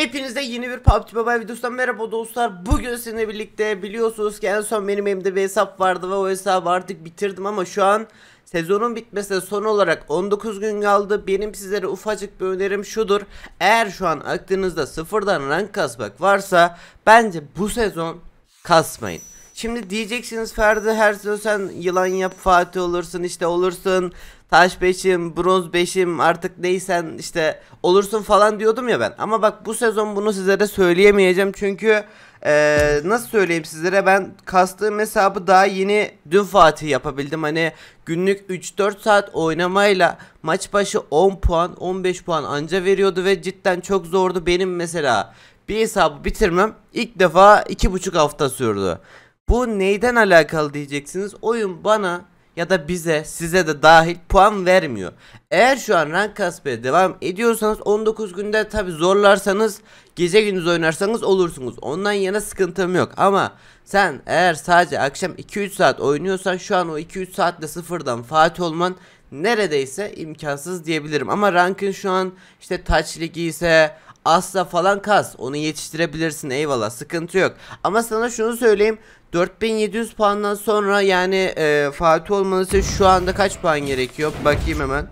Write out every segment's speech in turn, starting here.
Hepinize yeni bir PUBG Mobile videosundan merhaba dostlar. Bugün sizinle birlikte biliyorsunuz ki en son benim elimde bir hesap vardı ve o hesabı artık bitirdim ama şu an sezonun bitmesine son olarak 19 gün kaldı. Benim sizlere ufacık bir önerim şudur: eğer şu an aklınızda sıfırdan rank kasmak varsa bence bu sezon kasmayın. Şimdi diyeceksiniz Ferdi, her sezon sen yılan yap Fatih olursun, işte olursun taş 5'im, bronz 5'im, artık neysen işte olursun falan diyordum ya ben. Ama bak, bu sezon bunu sizlere söyleyemeyeceğim çünkü nasıl söyleyeyim sizlere, ben kastığım hesabı daha yeni dün Fatih yapabildim. Hani günlük 3-4 saat oynamayla maç başı 10 puan 15 puan anca veriyordu ve cidden çok zordu. Benim mesela bir hesabı bitirmem ilk defa 2,5 hafta sürdü. Bu neyden alakalı diyeceksiniz, oyun bana ya da bize, size de dahil puan vermiyor. Eğer şu an rank kasmaya devam ediyorsanız 19 günde tabi zorlarsanız, gece gündüz oynarsanız olursunuz. Ondan yana sıkıntım yok ama sen eğer sadece akşam 2-3 saat oynuyorsan şu an o 2-3 saatle sıfırdan Fatih olman neredeyse imkansız diyebilirim. Ama rankın şu an işte Touch Ligi ise Asla falan kas, onu yetiştirebilirsin, eyvallah, sıkıntı yok. Ama sana şunu söyleyeyim, 4700 puandan sonra yani Fatih olmanız için şu anda kaç puan gerekiyor bakayım hemen.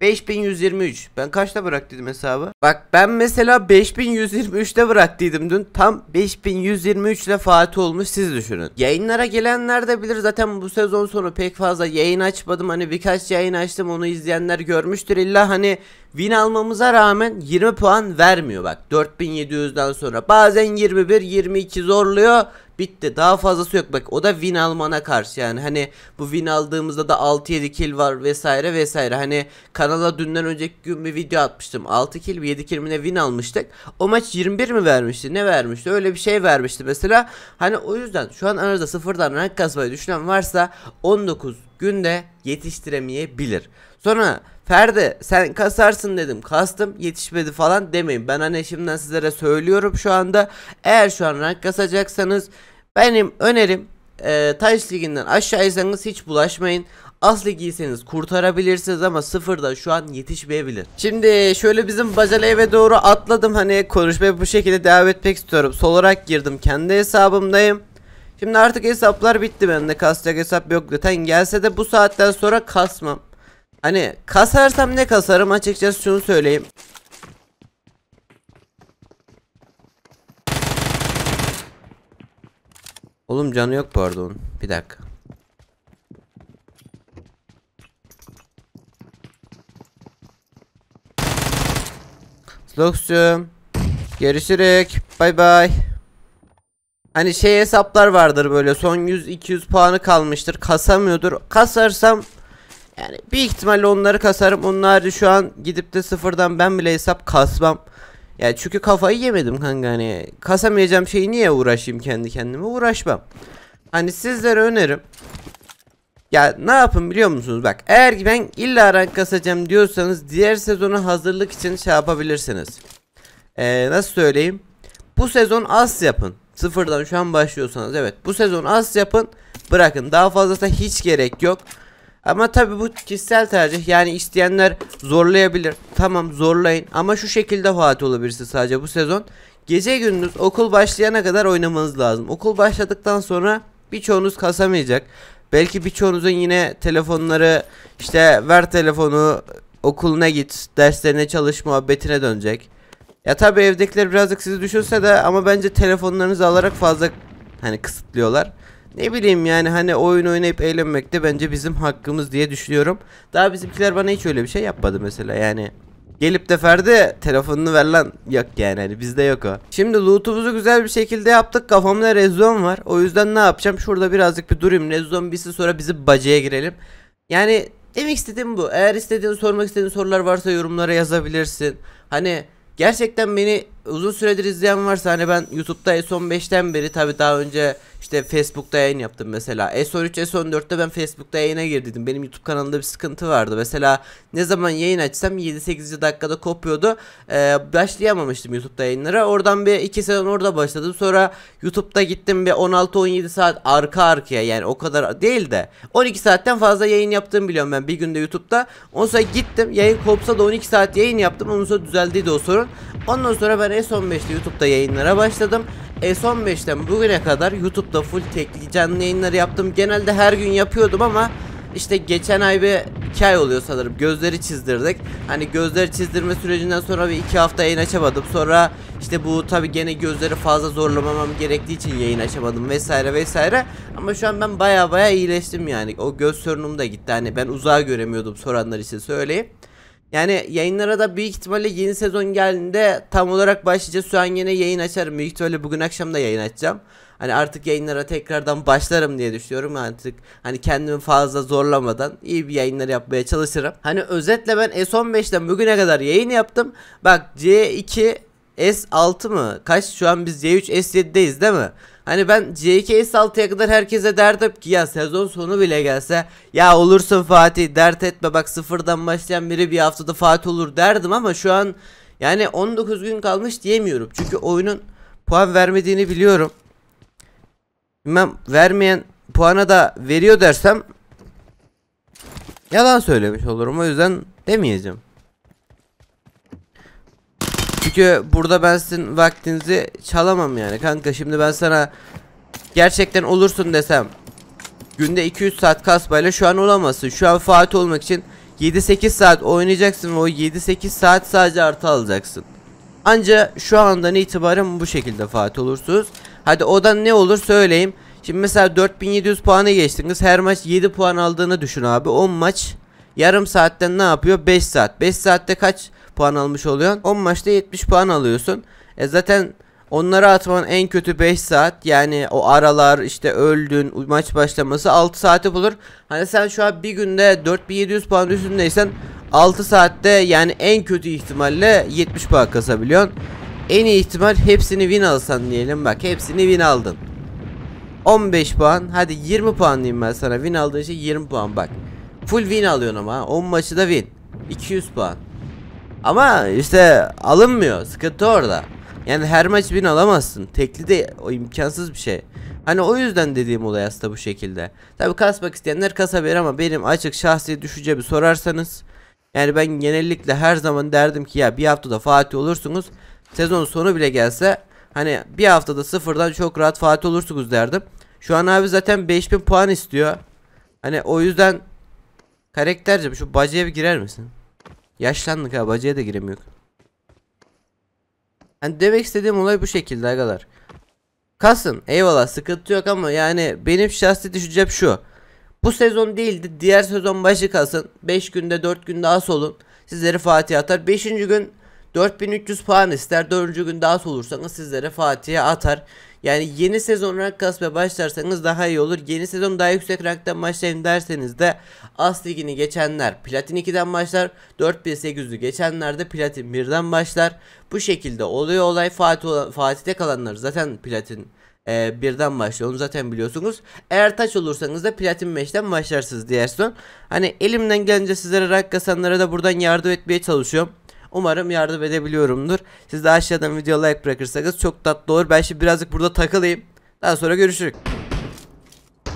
5123. Ben kaçta bıraktıydım hesabı? Bak, ben mesela 5123'te bıraktıydım dün. Tam 5123 ile Fatih olmuş, siz düşünün. Yayınlara gelenler de bilir, zaten bu sezon sonu pek fazla yayın açmadım. Hani birkaç yayın açtım, onu izleyenler görmüştür illa. Hani win almamıza rağmen 20 puan vermiyor bak 4700'den sonra. Bazen 21 22 zorluyor. Bitti, daha fazlası yok. Bak, o da win almana karşı yani. Hani bu win aldığımızda da 6-7 kill var vesaire vesaire. Hani kanala dünden önceki gün bir video atmıştım, 6 kill 7 kill mine win almıştık. O maç 21 mi vermişti, ne vermişti, öyle bir şey vermişti mesela. Hani o yüzden şu an aranızda sıfırdan rank kasmayı düşünen varsa 19 günde yetiştiremeyebilir. Sonra Ferdi sen kasarsın dedim, kastım, yetişmedi falan demeyin. Ben hani şimdiden sizlere söylüyorum şu anda. Eğer şu an rank kasacaksanız benim önerim Touch Ligi'nden aşağıysanız hiç bulaşmayın. Asli giyseniz kurtarabilirsiniz ama sıfırda şu an yetişmeyebilir. Şimdi şöyle bizim Bacalı eve doğru atladım. Hani konuşmaya bu şekilde devam etmek istiyorum. Sol olarak girdim, kendi hesabımdayım. Şimdi artık hesaplar bitti, bende kasacak hesap yok zaten. Gelse de bu saatten sonra kasmam. Hani kasarsam ne kasarım, açıkçası şunu söyleyeyim. Oğlum canı yok, pardon. Bir dakika. Sloksum. Görüşürük. Bay bay. Hani şey hesaplar vardır böyle, son 100-200 puanı kalmıştır, kasamıyordur. Kasarsam yani büyük ihtimalle onları kasarım. Onun harici şu an gidip de sıfırdan ben bile hesap kasmam. Yani çünkü kafayı yemedim kanka, hani kasamayacağım şeyi niye uğraşayım, kendi kendime uğraşmam. Hani sizlere önerim, ya ne yapın biliyor musunuz, bak eğer ki ben illa rank kasacağım diyorsanız diğer sezona hazırlık için şey yapabilirsiniz. Nasıl söyleyeyim, bu sezon az yapın. Sıfırdan şu an başlıyorsanız evet, bu sezon az yapın, bırakın, daha fazlası hiç gerek yok. Ama tabi bu kişisel tercih, yani isteyenler zorlayabilir, tamam zorlayın ama şu şekilde Fatih olabilirsiniz sadece bu sezon. Gece gündüz okul başlayana kadar oynamanız lazım. Okul başladıktan sonra birçoğunuz kasamayacak. Belki birçoğunuzun yine telefonları, işte ver telefonu, okuluna git, derslerine çalış muhabbetine dönecek. Ya tabi evdekiler birazcık sizi düşünse de ama bence telefonlarınızı alarak fazla hani kısıtlıyorlar. Ne bileyim yani, hani oyun oynayıp eğlenmek de bence bizim hakkımız diye düşünüyorum. Daha bizimkiler bana hiç öyle bir şey yapmadı mesela yani. Gelip de Ferdi telefonunu ver lan, yok yani, hani bizde yok o. Şimdi loot'umuzu güzel bir şekilde yaptık. Kafamda rezon var, o yüzden ne yapacağım, şurada birazcık bir durayım, rezon bitsin sonra bizim bacaya girelim. Yani demek istediğim bu. Eğer istediğin, sormak istediğin sorular varsa yorumlara yazabilirsin. Hani gerçekten beni uzun süredir izleyen varsa, hani ben YouTube'da S15'ten beri, tabi daha önce işte Facebook'ta yayın yaptım mesela. S13 S14'te ben Facebook'ta yayına girdim. Benim YouTube kanalımda bir sıkıntı vardı. Mesela ne zaman yayın açsam 7-8. dakikada kopuyordu. Başlayamamıştım YouTube'da yayınlara. Oradan bir 2 sezon orada başladım. Sonra YouTube'da gittim ve 16-17 saat arka arkaya, yani o kadar değil de 12 saatten fazla yayın yaptığımı biliyorum ben bir günde YouTube'da. Ondan sonra gittim, yayın kopsa da 12 saat yayın yaptım. Ondan sonra düzeldiydi o sorun. Ondan sonra ben S15'te YouTube'da yayınlara başladım. S15'ten bugüne kadar YouTube'da full tekli canlı yayınları yaptım. Genelde her gün yapıyordum ama işte geçen ay bir 2 ay oluyor sanırım, gözleri çizdirdik. Hani gözleri çizdirme sürecinden sonra bir 2 hafta yayın açamadım. Sonra işte bu tabi gene gözleri fazla zorlamamam gerektiği için yayın açamadım vesaire vesaire. Ama şu an ben baya iyileştim yani. O göz sorunum da gitti. Hani ben uzağa göremiyordum, soranlar için söyleyeyim. Yani yayınlara da büyük ihtimalle yeni sezon geldiğinde tam olarak başlayacağız. Şu an yine yayın açarım. Büyük ihtimalle bugün akşam da yayın açacağım. Hani artık yayınlara tekrardan başlarım diye düşünüyorum. Artık hani kendimi fazla zorlamadan iyi bir yayınlar yapmaya çalışırım. Hani özetle ben S15'ten bugüne kadar yayın yaptım. Bak C2 S6 mı? Kaç? Şu an biz C3 S7'deyiz değil mi? Hani ben C2 S6'ya kadar herkese derdim ki ya sezon sonu bile gelse ya olursun Fatih, dert etme bak, sıfırdan başlayan biri bir haftada Fatih olur derdim ama şu an yani 19 gün kalmış diyemiyorum. Çünkü oyunun puan vermediğini biliyorum. Ben vermeyen puana da veriyor dersem yalan söylemiş olurum, o yüzden demeyeceğim. Çünkü burada ben sizin vaktinizi çalamam yani kanka. Şimdi ben sana gerçekten olursun desem günde 2-3 saat kasbayla şu an olamazsın. Şu an Fatih olmak için 7-8 saat oynayacaksın ve o 7-8 saat sadece artı alacaksın. Anca şu andan itibaren bu şekilde Fatih olursunuz. Hadi odan ne olur söyleyeyim. Şimdi mesela 4700 puanı geçtiniz. Her maç 7 puan aldığını düşün abi. 10 maç yarım saatten ne yapıyor? 5 saat. 5 saatte kaç puan almış oluyorsun? 10 maçta 70 puan alıyorsun. Zaten onlara atman en kötü 5 saat. Yani o aralar işte öldün, maç başlaması 6 saati bulur. Hani sen şu an bir günde 4700 puan üstündeysen 6 saatte yani en kötü ihtimalle 70 puan kasabiliyorsun. En iyi ihtimal hepsini win alsan diyelim, bak hepsini win aldın. 15 puan, hadi 20 puan diyeyim ben sana, win aldığın şey 20 puan bak. Full win alıyorsun ama 10 maçı da win. 200 puan. Ama işte alınmıyor, sıkıntı orada. Yani her maç win alamazsın. Tekli de o imkansız bir şey. Hani o yüzden dediğim olay aslında bu şekilde. Tabi kasmak isteyenler kasabilir ama benim açık şahsi düşüncemi sorarsanız yani ben genellikle her zaman derdim ki ya bir haftada Fatih olursunuz. Sezon sonu bile gelse hani bir haftada sıfırdan çok rahat Fatih olursunuz derdim. Şu an abi zaten 5000 puan istiyor. Hani o yüzden karakterce şu bacaya bir girer misin? Yaşlandık ha, bacaya da giremiyor. Hani demek istediğim olay bu şekilde arkadaşlar. Kasın, eyvallah, sıkıntı yok ama yani benim şahsi düşüncem şu. Bu sezon değildi, diğer sezon başı kasın. 5 günde 4 günde az olun. Sizleri Fatih atar. 5. gün 4300 puan ister. 4. gün daha olursanız sizlere Fatih'e atar. Yani yeni sezon rank kasmaya başlarsanız daha iyi olur. Yeni sezon daha yüksek ranktan başlayayım derseniz de Asli Ligi'ni geçenler Platin 2'den başlar. 4800'ü geçenler de Platin 1'den başlar. Bu şekilde oluyor olay. Fatih'te kalanlar zaten Platin 1'den başlıyor, onu zaten biliyorsunuz. Eğer taç olursanız da Platin 5'ten başlarsınız diğer sezon. Hani elimden gelince sizlere rank kasanlara da buradan yardım etmeye çalışıyorum. Umarım yardım edebiliyorumdur. Siz de aşağıdan video like bırakırsanız çok tatlı olur. Ben şimdi birazcık burada takılayım. Daha sonra görüşürük.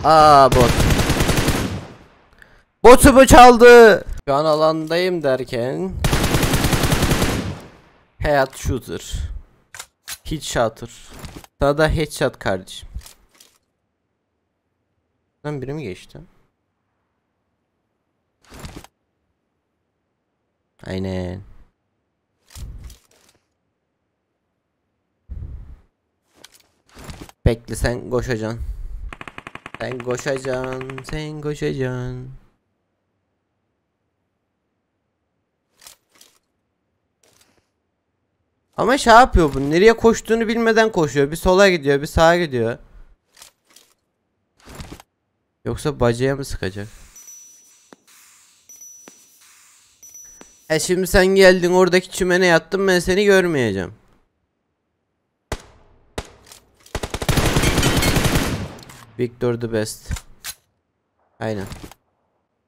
Aa bot. Botumu çaldı. Şu an alandayım derken. Hayat shooter. Headshot'tır. Sana da headshot kardeşim. Lan biri mi geçti? Aynen. Bekle, sen koşacaksın. Sen koşacaksın. Sen koşacaksın. Ama şey yapıyor bu. Nereye koştuğunu bilmeden koşuyor. Bir sola gidiyor, bir sağa gidiyor. Yoksa bacaya mı sıkacak? Şimdi sen geldin oradaki çimene yattın, ben seni görmeyeceğim. Victor the best. Aynen.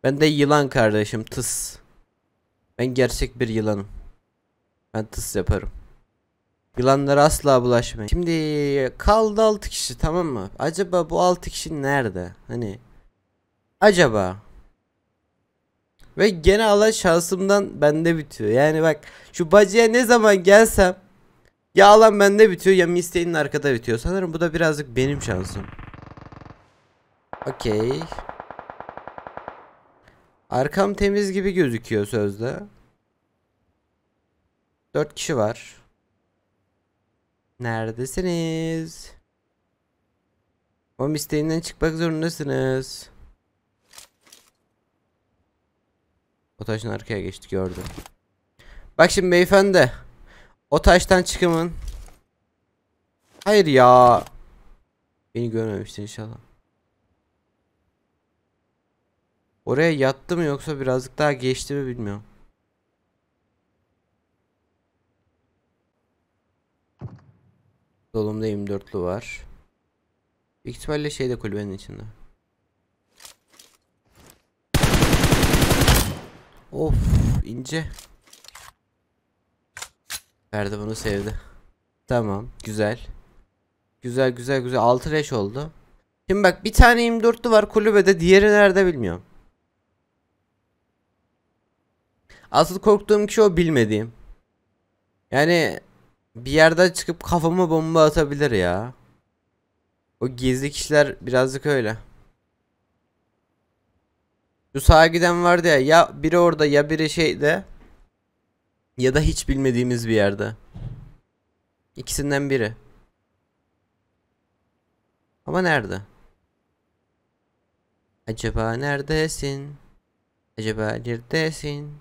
Ben de yılan kardeşim, tıs. Ben gerçek bir yılanım. Ben tıs yaparım. Yılanlara asla bulaşmayın. Şimdi kaldı 6 kişi, tamam mı? Acaba bu 6 kişi nerede? Hani acaba. Ve gene Allah şansımdan bende bitiyor. Yani bak şu bacıya ne zaman gelsem Ya alan bende bitiyor ya Miste'nin arkada bitiyor. Sanırım bu da birazcık benim şansım. Okey. Arkam temiz gibi gözüküyor sözde. 4 kişi var. Neredesiniz? O Miste'inden çıkmak zorundasınız. O taşın arkaya geçti, gördüm. Bak şimdi beyefendi. O taştan çıkımın. Hayır ya. Beni görmemiştin inşallah. Oraya yattı mı yoksa birazcık daha geçti mi bilmiyorum. Solumda 24'lü var. Büyük ihtimalle şeyde, kulübenin içinde. Of, ince. Ferdi bunu sevdi. Tamam, güzel. Güzel güzel güzel, 6 leş oldu. Şimdi bak, bir tane 24'lü var kulübede, diğeri nerede bilmiyorum. Asıl korktuğum kişi o bilmediğim. Yani bir yerden çıkıp kafama bomba atabilir ya. O gizli kişiler birazcık öyle. Şu sağa giden vardı ya, ya biri orada ya biri şeyde. Ya da hiç bilmediğimiz bir yerde. İkisinden biri. Ama nerede? Acaba neredesin? Acaba neredesin?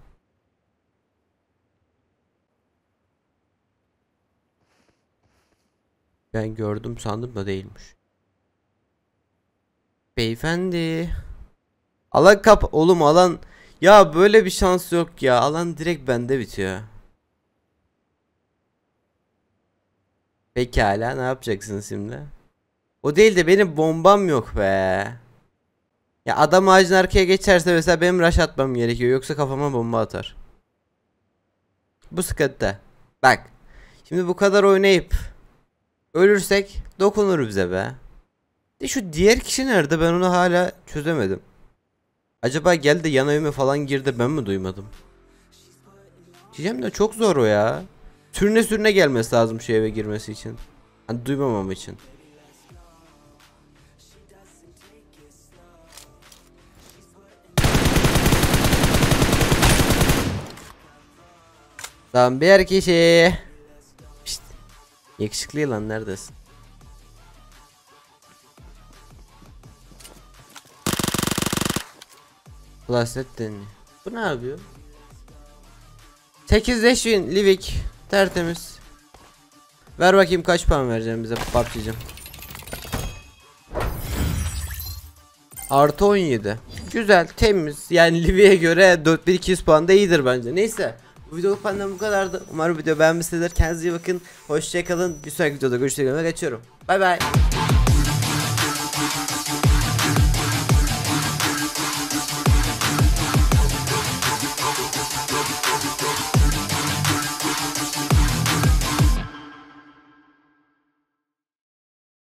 Ben gördüm sandım da değilmiş. Beyefendi. Alan kap oğlum, alan. Ya böyle bir şans yok ya. Alan direkt bende bitiyor. Pekala, ne yapacaksın şimdi? O değil de benim bombam yok be. Ya adam ağacın arkaya geçerse mesela benim rush atmam gerekiyor. Yoksa kafama bomba atar. Bu sıkıntı. Bak. Şimdi bu kadar oynayıp ölürsek dokunur bize be. De şu diğer kişi nerede, ben onu hala çözemedim. Acaba geldi yan evime falan girdi, ben mi duymadım? Diyeceğim de çok zor o ya. Sürüne sürüne gelmesi lazım şu eve girmesi için. Hani duymamam için. Tamam, bir kişi. Pişt. Yakışıklı yılan neredesin? Platin. Bu ne yapıyor? 8.500 Livik. Tertemiz. Ver bakayım, kaç puan vereceğim bize PUBG'cim. Artı 17. Güzel, temiz. Yani Livik'e göre 4200 puan da iyidir bence. Neyse. Bu videoluk benden bu kadardı. Umarım video beğenmişsinizdir. Kendinize iyi bakın. Hoşçakalın. Bir sonraki videoda görüşmek üzere. Geçiyorum. Bay bay.